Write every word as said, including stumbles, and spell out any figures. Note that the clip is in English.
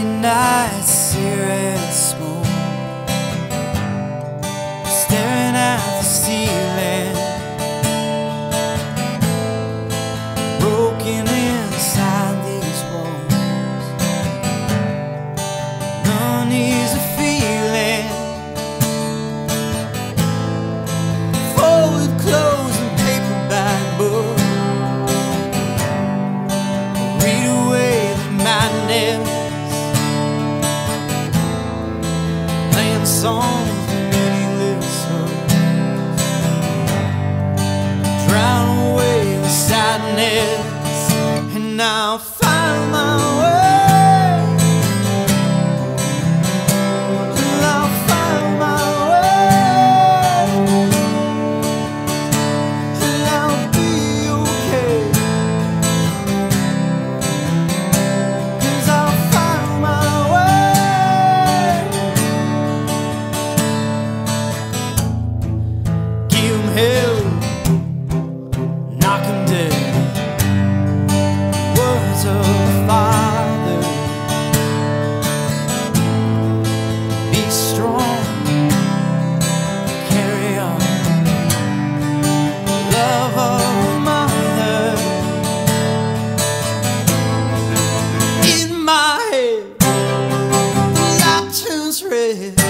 Friday nights here at smoke, staring at the ceiling, broken inside these walls. None is a feeling. Folded clothes and paperback books read away the madness. Playing songs with meaningless songs, drown away the sadness, and I'll find my way. Yeah.